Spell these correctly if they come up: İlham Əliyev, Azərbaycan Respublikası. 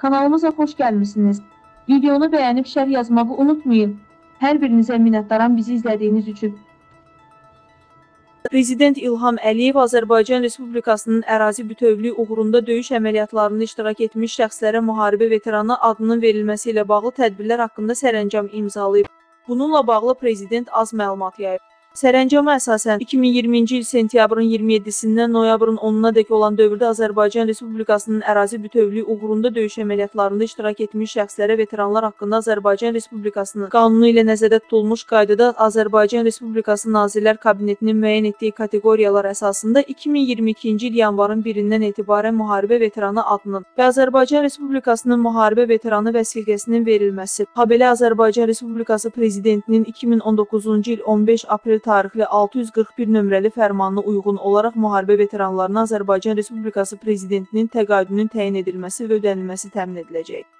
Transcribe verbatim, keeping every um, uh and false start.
Kanalımıza hoş gelmişsiniz. Videonu beğenip şer yazmağı unutmayın. Her birinize minnettarım bizi izlediğiniz için. Prezident İlham Əliyev Azərbaycan Respublikasının ərazi bütövlüyü uğrunda döyüş əməliyyatlarında iştirak etmiş şəxslərə müharibə veteranı adının verilməsi ilə bağlı tədbirlər haqqında sərəncam imzalayıb. Bununla bağlı prezident az məlumat yayıb. Sərəncama əsasən iki min iyirminci il sentyabrın iyirmi yeddisindən noyabrın onunadək olan dövrdə Azərbaycan Respublikasının ərazi bütövlüyü uğrunda döyüş əməliyyatlarında iştirak etmiş şəxslərə veteranlar haqqında Azərbaycan Respublikasının qanunu ilə nəzərdə tutulmuş qaydada Azərbaycan Respublikası Nazirlər Kabinetinin müəyyən etdiyi kateqoriyalar əsasında iki min iyirmi ikinci il yanvarın birindən etibarən müharibə veteranı adının və Azərbaycan Respublikasının müharibə veteranı vəsiqəsinin verilməsi, habelə Azərbaycan Respublikası Prezidentinin iki min on doqquzuncu il on beş aprel tarixli altı yüz qırx bir nömrəli fərmanına uyğun olaraq müharibə veteranlarına Azərbaycan Respublikası Prezidentinin təqaüdünün təyin edilməsi və ödənilməsi təmin ediləcək.